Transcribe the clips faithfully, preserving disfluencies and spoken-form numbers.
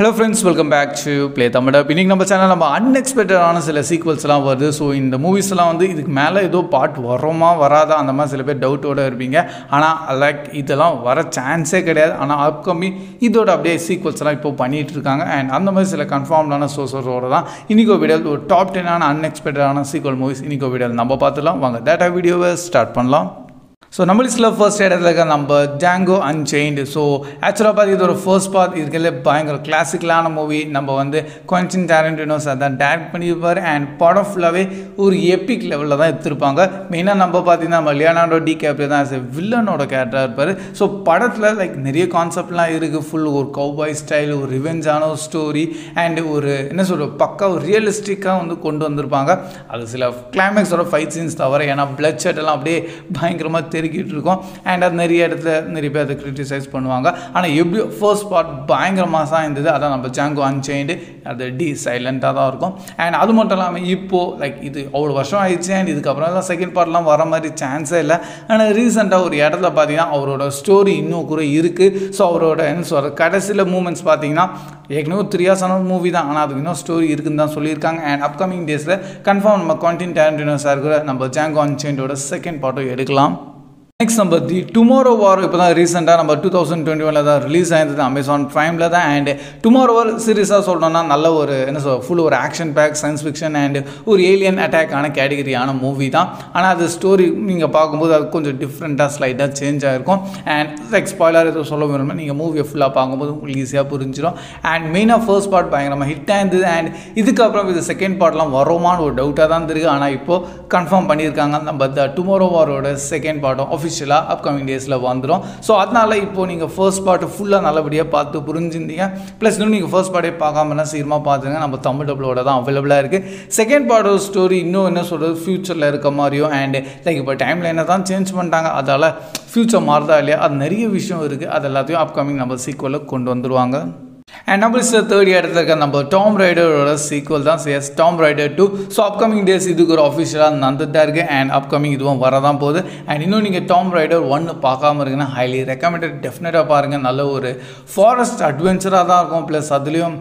Hello friends, welcome back to Playtamildub. In our channel, we have unexpected sequels. So, in the movies, we have a part of doubt order. But like, this is a chance. But upcoming, this is sequels. And that is confirmed source. In this video, top ten unexpected sequel movies. In this video, we will that video start. So, number is love first head like number Django Unchained. So, actually, this is the first part. This is a classic movie. Number one, Quentin Tarantino is direct and part of love is epic level. Main number part is Leonardo DiCaprio as a villain character. So, part like many concept full or cowboy style, revenge story, and a realistic climax or fight scenes and bloodshed and நிறைய இடத்துல நிறைய பேர் அதை criticise பண்ணுவாங்க ஆனா எப்படி first part பயங்கரமாசா இருந்தது அத நம்ம Django Unchained அது டி சைலண்டா தான் இருக்கும் and அது மட்டும் இல்லாம இப்போ லைக் இது அவ்வளவு வருஷம் ஆயிடுச்சு and இதுக்கு அப்புறம் எல்லாம் செகண்ட் பார்ட்லாம் வர மாதிரி சான்ஸே இல்ல ஆனா ரீசன்ட்டா ஒரு இடத்துல பாத்தீங்கன்னா அவரோட ஸ்டோரி இன்னும் கூட இருக்கு சோ அவரோட என்ன சொல்ற கடைசில மூமெண்ட்ஸ் பாத்தீங்கன்னா ஏகனோ three hours ஆன மூவி தான் ஆனா அதுக்கு இன்னும் ஸ்டோரி இருக்குன்னு தான் சொல்லி இருக்காங்க and upcoming daysல கன்ஃபார்ம் நம்ம Quentin Tarantino சார் கூட நம்ம Django Unchained ஓட செகண்ட் பார்ட் எடுக்கலாம். Next number, The Tomorrow War. Now, recently, number twenty twenty-one released on Amazon Prime. And Tomorrow War series is a full action-packed science fiction and alien attack category movie. And the story, you can see, different slider change. And like spoiler, you can see the movie full easy. And main first part is hit. And the second part is a doubt. And now, confirm the Tomorrow War second part of upcoming days la vandrom so adnala ipo neenga first part full ah nalabadiya paathu purinjindinga plus nu neenga first part e paakaamana seerma paathunga nama Tamil dub oda dhaan available ah irukku second part of story inno enna solra future la irukka mariyo and like ipo timeline dhaan change pantaanga adala future maarudha illaya ad nariya vishayam irukku adellathaiyum upcoming nama sequel la kondu vanduruvaanga. And number is the third year number Tomb Raider sequel dance, yes, Tomb Raider two. So upcoming days this is official and upcoming this will and you know you Tomb Raider one highly recommended definitely paarunga forest adventure plus adliyum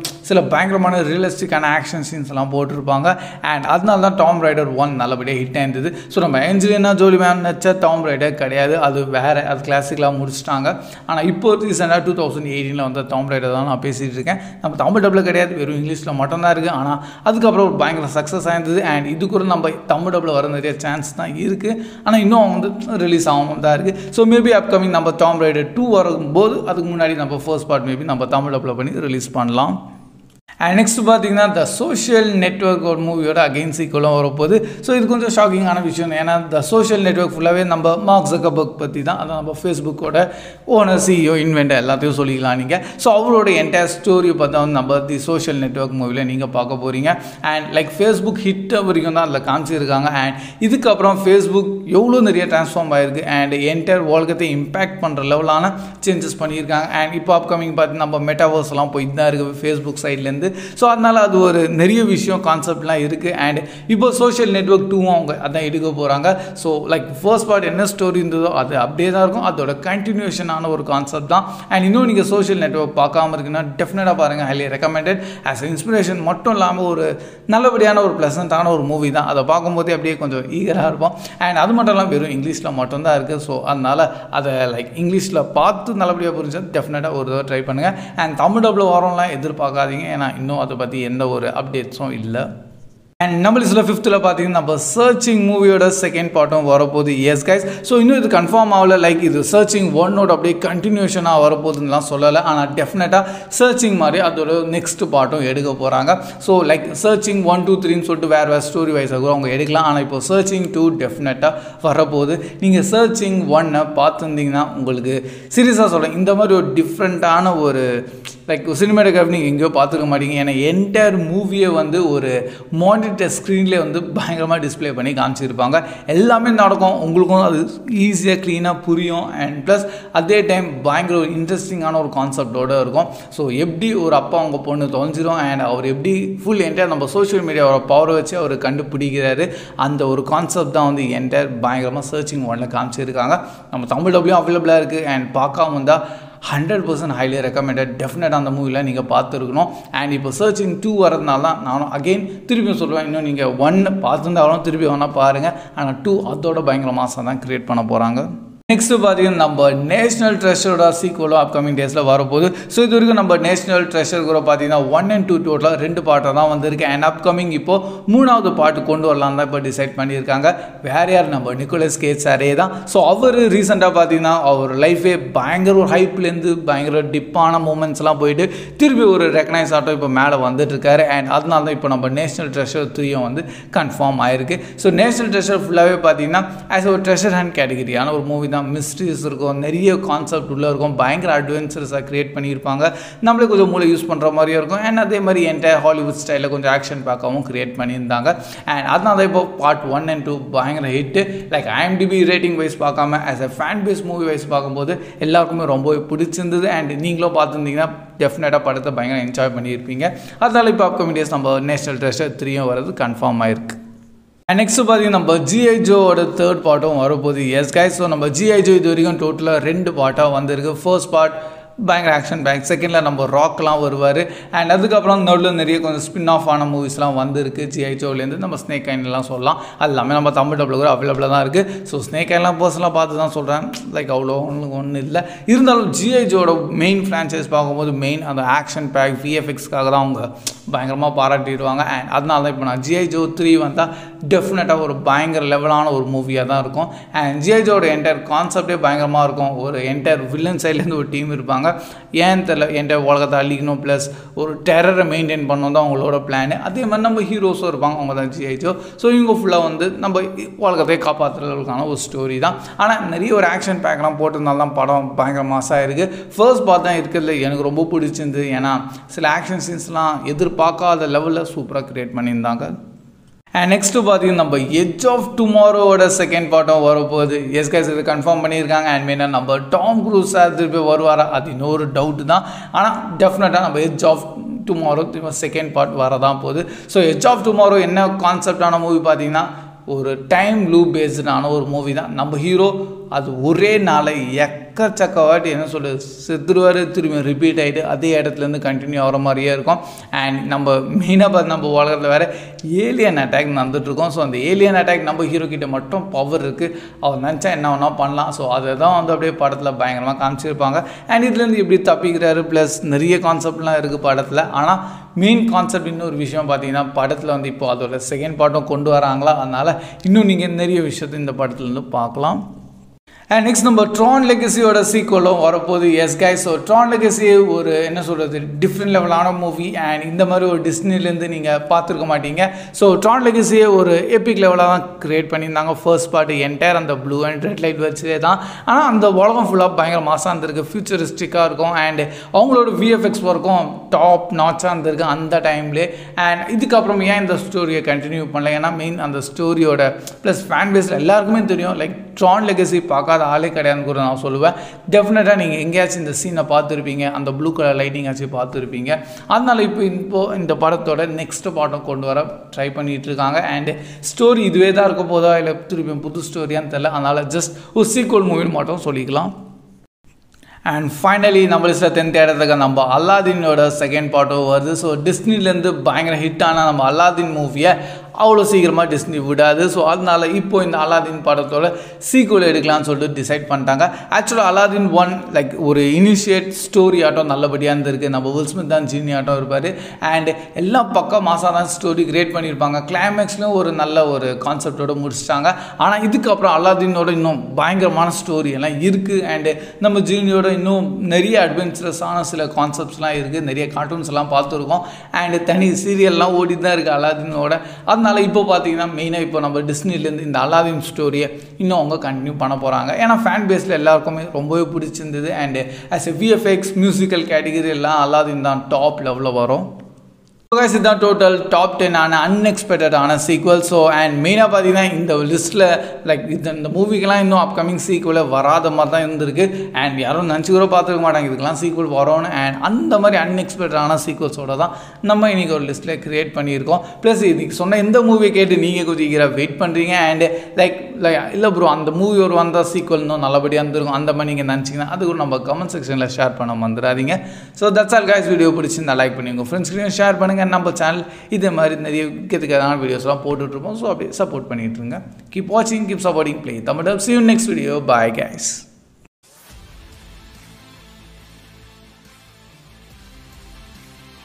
realistic and action scenes and adnal Tomb Raider one nallabadiya hit aayindhudu so nama Angelina Jolie man nacha Tomb Raider kadiyadu adu vera adu classic la mudichitaanga ana ippo recent twenty eighteen la vandha Tomb Raider dhaan na பேசிட்டு இருக்கேன் நம்ம தமிழ் டப்ல கிடையாது வெறும் இங்கிலீஷ்ல மட்டும் தான் இருக்கு ஆனா அதுக்கு அப்புறம் ஒரு பயங்கர சக்சஸ் ஆயிருந்தது and இதுக்குற நம்ம தமிழ் டப்ல வர நிறைய சான்ஸ் தான் இருக்கு ஆனா இன்னும் வந்து ரிலீஸ் ஆகாம தான் இருக்கு so maybe upcoming நம்ம Tomb Raider two வரும்போது அதுக்கு முன்னாடி நம்ம ஃபர்ஸ்ட் பார்ட் maybe நம்ம தமிழ் டப்ல பண்ணி ரிலீஸ் பண்ணலாம். And next The Social Network movie again sequel varapodhu so idhu konjam shocking ana vishayam ena The Social Network fullave number Mark Zuckerberg pathi dhaan adha number Facebook oda owner C E O inventor ellathayum sollikalam neenga so avroda entire story paatha number The Social Network movie la neenga paaka poringa and like Facebook hit avarikum dhaan alla kaanchi irukanga and idhukku appuram Facebook evlo neriya transform aayirukku and entire world-kku impact pandra level ana changes pannirukanga and ipo upcoming paatha number metaverse la poi idha irukku Facebook side la so அதனால அது ஒரு நிறைய விஷயம் கான்செப்ட்லாம் இருக்கு and இப்போ Social Network two அவங்க அத எடுக்க போறாங்க so like first part என்ன ஸ்டோரி இருந்ததோ அது அப்படியே தான் இருக்கும் அதோட கண்டினியூஷன் ஆன ஒரு கான்செப்ட் தான் and இன்னும் நீங்க Social Network பார்க்காம இருக்கீங்கன்னா டெஃபினட்டா பாருங்க highly recommended as inspiration மட்டும் இல்லாம ஒரு நல்லபடியான ஒரு ப்ளசன்ட்டான ஒரு மூவி தான் அத பாக்கும்போது அப்படியே கொஞ்சம் ஈகரா இருப்போம் and அது மட்டும் இல்லாம வெறும் இங்கிலீஷ்ல மட்டும் தான் இருக்கு so அதனால அத like இங்கிலீஷ்ல பார்த்து நல்லபடியா புரிஞ்சா டெஃபினட்டா ஒரு தடவை ட்ரை பண்ணுங்க and தமிழ் டப்ல வரறோம்லாம் எதிர்பார்க்காதீங்க ஏனா இன்னும் அதை பத்தி எந்த ஒரு அப்டேட்ஸும் இல்லை. And number is fifth la pathina number Searching movie oda second part varapodhu yes guys so inno idu confirm avula like idu Searching one oda appadi continuation ah varapodhunnu la sollala ana definite ah Searching mari adoru next part edukka poranga so like Searching one two three nu solittu vera vera story wise ah avanga edukala ana ipo Searching two definite ah varapodhu neenga Searching one ah paathundinga ungalku seriously solla indha mari or different ana or like cinematography நீங்கள் எங்கேயோ பார்த்துக்க மாட்டீங்க. ஏன்னா entire மூவியை வந்து ஒரு monitor ஸ்க்ரீன்லேயே வந்து பயங்கரமாக டிஸ்பிளே பண்ணி காமிச்சிருப்பாங்க. எல்லாமே நடக்கும், உங்களுக்கும் அது ஈஸியாக க்ளீனாக புரியும். அண்ட் ப்ளஸ் அதே டைம் பயங்கர ஒரு இன்ட்ரெஸ்டிங்கான ஒரு கான்செப்டோடு இருக்கும். ஸோ எப்படி ஒரு அப்பா அவங்க பொண்ணு தொலைஞ்சிரும் அண்ட் அவர் எப்படி ஃபுல் என்டையர் நம்ம சோஷியல் மீடியாவோட பவரை வச்சு அவர் கண்டுபிடிக்கிறாரு, அந்த ஒரு கான்செப்ட் தான் வந்து என்டையர் பயங்கரமாக சர்ச்சிங் ஒன்றில் காமிச்சிருக்காங்க. நம்ம தமிழ் டப்லையும் அவைலபிளாக இருக்குது அண்ட் பார்க்காம வந்தால் ஹண்ட்ரட் பர்சன்ட் ஹைலி ரெக்கமெண்டட். டெஃபினட்டாக அந்த மூவியில் நீங்கள் பார்த்துருக்கணும். அண்ட் இப்போ சர்ச்சிங் டூ வரதுனால தான் நானும் அகெயின் திருப்பியும் சொல்லுவேன், இன்னும் நீங்கள் ஒன் பார்த்துருந்தாலும் திருப்பி வேணால் பாருங்கள். ஆனால் டூ அதோட பயங்கர மாதம் தான் க்ரியேட் பண்ண போகிறாங்க. நெக்ஸ்ட்டு பார்த்தீங்கன்னா நம்ம நேஷ்னல் ட்ரெஷரோட சீக்குவலோ அப்கமிங் டேஸில் வரப்போகுது. ஸோ இது வரைக்கும் நம்ம நேஷ்னல் ட்ரெஷர் கூட பார்த்தீங்கன்னா ஒன் அண்ட் டூ டோட்டலாக ரெண்டு பாட்டாக தான் வந்திருக்கு. அண்ட் அப்கமிங் இப்போது மூணாவது பாட்டு கொண்டு வரலாம் தான் இப்போ டிசைட் பண்ணியிருக்காங்க. வேறு யார், நம்ம நிக்கோலஸ் கேஜ் சாரே தான். ஸோ அவர் ரீசெண்டாக பார்த்தீங்கன்னா அவர் லைஃபே பயங்கர ஒரு ஹைப்லேருந்து பயங்கர டிப்பான மூமெண்ட்ஸ்லாம் போயிட்டு திருப்பி ஒரு ரெக்கனைஸ் ஆட்டோ இப்போ மேலே வந்துட்டுருக்காரு. அண்ட் அதனால தான் இப்போ நம்ம நேஷ்னல் ட்ரெஷர் த்ரீயும் வந்து கன்ஃபார்ம் ஆயிருக்கு. ஸோ நேஷ்னல் ட்ரெஷர் ஃபுல்லாகவே பார்த்தீங்கன்னா ஆஸ் ஒரு ட்ரெஷர் ஹண்ட் கேட்டகிரியான ஒரு மூவி தான். மிஸ்ட்ரிஸ் இருக்கும், நிறைய கான்செப்ட் உள்ளே இருக்கும், பயங்கர அட்வென்ச்சர்ஸாக க்ரியேட் பண்ணியிருப்பாங்க. நம்மளே கொஞ்சம் மூளை யூஸ் பண்ணுற மாதிரியும் இருக்கும். அண்ட் அதே மாதிரி என்டையர் ஹாலிவுட் ஸ்டைலில் கொஞ்சம் ஆக்ஷன் பார்க்கவும் க்ரியேட் பண்ணியிருந்தாங்க. அண்ட் அதனால தான் இப்போ பார்ட் ஒன் அண்ட் டூ பயங்கர hit. Like IMDb rating wise பார்க்காம as a fan base movie wise பார்க்கும்போது எல்லாருக்குமே ரொம்பவே பிடிச்சிருந்தது. அண்ட் நீங்களும் பார்த்துருந்தீங்கன்னா டெஃபினட்டாக படத்தை பயங்கர என்ஜாய் பண்ணியிருப்பீங்க. அதனால இப்போ அப்கமிங் டேஸ் நம்ம நேஷனல் ட்ரெஷர் த்ரீயும் வர்றது கன்ஃபார்ம் ஆயிருக்கு. அண்ட் நெக்ஸ்ட் பார்த்தீங்கன்னா நம்ம ஜிஐ ஜோவோட தேர்ட் பார்ட்டும் வரப்போகுது. எஸ் காய், ஸோ நம்ம ஜிஐ ஜோ இது வரைக்கும் டோட்டலாக ரெண்டு பார்ட்டாக வந்திருக்கு. ஃபர்ஸ்ட் பார்ட் பயங்கர ஆக்ஷன் பேக், செகண்டில் நம்ம ராக்லாம் வருவார். அண்ட் அதுக்கப்புறம் நடுவில் நிறைய கொஞ்சம் ஸ்பின் ஆஃப் ஆன மூவிஸ்லாம் வந்துருக்கு ஜிஐ ஜோலேருந்து. நம்ம ஸ்னேக் ஐன்லாம் சொல்லலாம், அது எல்லாமே நம்ம தமிழ் டப்பில் கூட அவைலபிளாக தான் இருக்குது. ஸோ ஸ்னேக் ஐன்லாம் பர்சனலாக பார்த்து தான் சொல்கிறேன், லைக் அவ்வளோ ஒன்றும் ஒன்றும் இல்லை. இருந்தாலும் ஜிஐ ஜோட மெயின் ஃப்ரான்ச்சைஸ் பார்க்கும்போது மெயின் அந்த ஆக்ஷன் பேக் விஎஃப்எக்ஸ்க்காக தான் அவங்க பயங்கரமாக பாராட்டிடுவாங்க. அண்ட் அதனால தான் இப்போ நான் ஜிஐ ஜோ த்ரீ வந்தால் டெஃபினட்டாக ஒரு பயங்கர லெவலான ஒரு மூவியாக தான் இருக்கும். அண்ட் ஜிஐ ஜோட என்டையர் கான்செப்டே பயங்கரமாக இருக்கும். ஒரு என்டையர் வில்லன் சைட்லேருந்து ஒரு டீம் இருப்பாங்க, ஏன் தெரியல, என்டையர் உலகத்தை அழிக்கணும் ப்ளஸ் ஒரு டெரரை மெயின்டைன் பண்ணணும் தான் அவங்களோட பிளான். அதே மாதிரி நம்ம ஹீரோஸும் இருப்பாங்க, அவங்க தான் ஜிஐ ஜோ. ஸோ இவங்க ஃபுல்லாக வந்து நம்ம உலகத்தையே காப்பாற்றுறதுக்கான ஒரு ஸ்டோரி தான். ஆனால் நிறைய ஒரு ஆக்ஷன் பேக்கெலாம் போட்டிருந்தால் தான் படம் பயங்கர மாசாக இருக்குது. ஃபர்ஸ்ட் பார்ட் தான் இருக்கிறதுல எனக்கு ரொம்ப பிடிச்சிருந்து, ஏன்னா சில ஆக்ஷன் சீன்ஸ்லாம் எதிர்ப்பு பார்க்காத லெவலில் சூப்பராக க்ரியேட் பண்ணியிருந்தாங்க. அண்ட் நெக்ஸ்ட்டு பார்த்தீங்கன்னா நம்ம எட்ஜ் ஆஃப் டுமாரோவோட செகண்ட் பார்ட்டும் வரப்போகுது. எஸ் கைஸ் இது கன்ஃபார்ம் பண்ணியிருக்காங்க. அண்ட் மெயினாக நம்ம டாம் க்ரூஸ் சார் திருப்பி வருவாரா, அது இன்னொரு டவுட்டு தான். ஆனால் டெஃபினட்டாக நம்ம எட்ஜ் ஆஃப் டுமாரோ திரும்ப செகண்ட் பார்ட் வரதான் போகுது. ஸோ எட்ஜ் ஆஃப் டுமாரோ என்ன கான்செப்டான மூவி பார்த்தீங்கன்னா ஒரு டைம் லூப் பேஸ்டான ஒரு மூவி தான். நம்ம ஹீரோ அது ஒரே நாளை எக்கச்சக்க வாட்டி என்ன சொல்கிறது செத்துருவார், திரும்பி ரிப்பீட் ஆகிட்டு அதே இடத்துலேருந்து கண்டினியூ ஆகிற மாதிரியே இருக்கும். அண்ட் நம்ம மெயினாக பார்த்து நம்ம உலகத்தில் வேறு ஏலியன் அட்டாக் நடந்துகிட்ருக்கோம். ஸோ அந்த ஏலியன் அட்டாக் நம்ம ஹீரோ கிட்டே மட்டும் பவர் இருக்குது, அவர் நினச்சா என்ன ஒன்றா பண்ணலாம். ஸோ அதை தான் வந்து அப்படியே படத்தில் பயங்கரமாக காமிச்சிருப்பாங்க. அண்ட் இதுலேருந்து எப்படி தப்பிக்கிறாரு ப்ளஸ் நிறைய கான்செப்ட்லாம் இருக்குது படத்தில். ஆனால் மெயின் கான்செப்ட் இன்னொரு விஷயம் பார்த்தீங்கன்னா படத்தில் வந்து இப்போ அதோட செகண்ட் பார்ட்டும் கொண்டு வராங்களா, அதனால் இன்னும் நீங்கள் நிறைய விஷயத்தை இந்த படத்துலேருந்து பார்க்கலாம். அண்ட் நெக்ஸ்ட் நம்ம ட்ரான் லெகசியோட சீக்குவலும் வரப்போகுது. Yes guys, so Tron legacy ஒரு என்ன சொல்கிறது டிஃப்ரெண்ட் லெவலான மூவி. அண்ட் இந்த மாதிரி ஒரு டிஸ்னிலேருந்து நீங்கள் பார்த்துருக்க மாட்டீங்க. ஸோ ட்ரான் லெகசியை ஒரு எப்பிக் லெவலாக தான் க்ரியேட் பண்ணியிருந்தாங்க. ஃபர்ஸ்ட் பார்ட் என்டையர் அந்த ப்ளூ அண்ட் ரெட் லைட் வச்சே தான். ஆனால் அந்த உலகம் ஃபுல்லாக பயங்கர மாசாக இருந்திருக்கு, ஃபியூச்சரிஸ்டிக்காக இருக்கும். அண்ட் அவங்களோட விஎஃப்எக்ஸ் ஒர்க்கும் டாப் நாட்சாக இருந்திருக்கு அந்த டைம்லேயே. அண்ட் இதுக்கப்புறம் ஏன் இந்த ஸ்டோரியை கண்டினியூ பண்ணல, ஏன்னா மெயின் அந்த ஸ்டோரியோட ப்ளஸ் ஃபேன் பேஸில் எல்லாருக்குமே தெரியும் லைக் ட்ரான் லெகசி பார்க்காத ஆளே கிடையாதுன்னு கூட நான் சொல்லுவேன். டெஃபினட்டாக நீங்கள் எங்கேயாச்சும் இந்த சீனை பார்த்துருப்பீங்க, அந்த ப்ளூ கலர் லைட்டிங்காச்சும் பார்த்துருப்பீங்க. அதனால இப்போ இப்போது இந்த படத்தோட நெக்ஸ்ட் பாட்டம் கொண்டு வர ட்ரை பண்ணிகிட்டு இருக்காங்க. அண்டு ஸ்டோரி இதுவே தான் இருக்க போதா இல்லை திருப்பியும் புது ஸ்டோரியான்னு தெரியல. அதனால் ஜஸ்ட் ஒரு சீக்குவல் மூவின்னு மட்டும் சொல்லிக்கலாம். அண்ட் ஃபைனலி நம்ம லிஸ்ட்டில் டென்த் இடத்துக்கு நம்ம அல்லாதீனோட செகண்ட் பார்ட்டும் வருது. ஸோ டிஸ்னிலேருந்து பயங்கர ஹிட்டான நம்ம அல்லாதீன் மூவியை அவ்வளோ சீக்கிரமாக டிஸ்னி விடாது. ஸோ அதனால் இப்போது இந்த அலாதீன் படத்தோட சீக்குவல் எடுக்கலாம்னு சொல்லிட்டு டிசைட் பண்ணிட்டாங்க. ஆக்சுவலாக அலாதீன் ஒன் லைக் ஒரு இனிஷியேட் ஸ்டோரி ஆட்டம் நல்லபடியாக இருந்திருக்கு. நம்ம வில் ஸ்மித் தான் ஜீனி ஆட்டம் இருப்பார். அண்ட் எல்லா பக்கம் மாசாக தான் ஸ்டோரி கிரியேட் பண்ணியிருப்பாங்க. கிளைமேக்ஸ்லையும் ஒரு நல்ல ஒரு கான்செப்டோடு முடிச்சிட்டாங்க. ஆனால் இதுக்கப்புறம் அலாதீனோட இன்னும் பயங்கரமான ஸ்டோரி எல்லாம் இருக்குது. அண்டு நம்ம ஜீனியோட இன்னும் நிறைய அட்வென்ச்சரஸான சில கான்செப்ட்ஸ்லாம் இருக்குது, நிறைய கார்ட்டூன்ஸ் எல்லாம் பார்த்துருக்கோம். அண்டு தனி சீரியல்லாம் ஓடி தான் இருக்குது அலாதீனோட. அதனால் அதனால் இப்போ பார்த்தீங்கன்னா மெயினாக இப்போ நம்ம டிஸ்னிலேருந்து இந்த அலாதீன் ஸ்டோரியை இன்னும் அவங்க கண்டினியூ பண்ண போகிறாங்க. ஏன்னா ஃபேன் பேஸில் எல்லாருக்குமே ரொம்பவே பிடிச்சிருந்தது. And as a VFX musical category எல்லாம் அலாதீன் தான் டாப் லெவலில் வரும். ஸோ கைஸ் இதுதான் டோட்டல் டாப் டென் ஆன அன்எக்ஸ்பெக்டடான சீக்வல். ஸோ அண்ட் மெயினாக பார்த்தீங்கன்னா இந்த லிஸ்ட்டில் லைக் இது இந்த மூவிக்கெலாம் இன்னும் அப்கமிங் சீக்வலே வராத மாதிரி தான் இருந்திருக்கு. அண்ட் யாரும் நினச்சி கூட பார்த்துக்க மாட்டாங்க இதுக்கெலாம் சீக்வல் வரோன்னு. அண்ட் அந்த மாதிரி அன்எக்ஸ்பெக்டடான சீக்வல்ஸோடு தான் நம்ம இன்றைக்கி ஒரு லிஸ்ட்டில் க்ரியேட் பண்ணியிருக்கோம். ப்ளஸ் இதுக்கு சொன்ன எந்த மூவியை கேட்டு நீங்கள் கொஞ்சம் வெயிட் பண்ணுறீங்க அண்டு லைக் லைக் இல்லை ப்ரோ அந்த மூவி ஒரு வந்தால் சீக்வல் இன்னும் நல்லபடியாக இருந்திருக்கும் அந்த மாதிரி நீங்கள் நினச்சிங்கன்னா அது கூட நம்ம கமெண்ட் செக்ஷனில் ஷேர் பண்ண வந்துடாதீங்க. So that's all guys. Video பிடிச்சிருந்தா லைக் பண்ணி உங்கள் ஃப்ரெண்ட்ஸ்கிட்டையும் ஷேர் பண்ணுங்கள். நம்ம சேனல் இதே மாதிரி நிறைய விற்கிறதுக்கான வீடியோஸ்லாம் போட்டுட்ருப்போம். ஸோ அப்படியே சப்போர்ட் பண்ணிகிட்ருங்க. கீப் வாட்சிங், keep supporting Playtamildub. See you next video. Bye guys.